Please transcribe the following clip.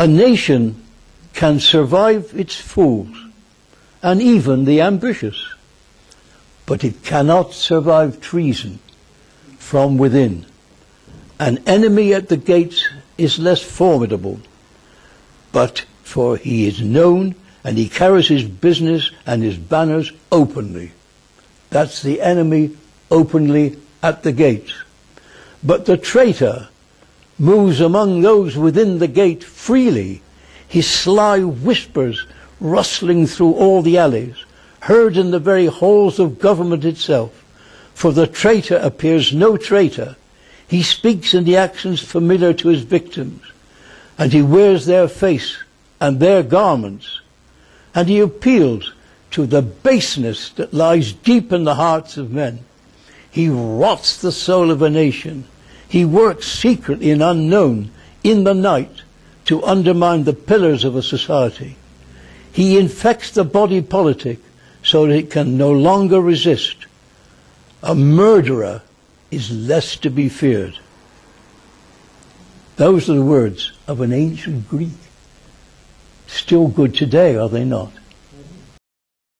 a nation can survive its fools and even the ambitious, but it cannot survive treason from within. An enemy at the gates is less formidable, but for he is known and he carries his business and his banners openly. That's the enemy openly at the gates. But the traitor moves among those within the gate freely, his sly whispers rustling through all the alleys, heard in the very halls of government itself. For the traitor appears no traitor. He speaks in the accents familiar to his victims, and he wears their face and their garments, and he appeals to the baseness that lies deep in the hearts of men. He rots the soul of a nation. He works secretly and unknown in the night to undermine the pillars of a society. He infects the body politic so that it can no longer resist. A murderer is less to be feared. Those are the words of an ancient Greek. Still good today, are they not?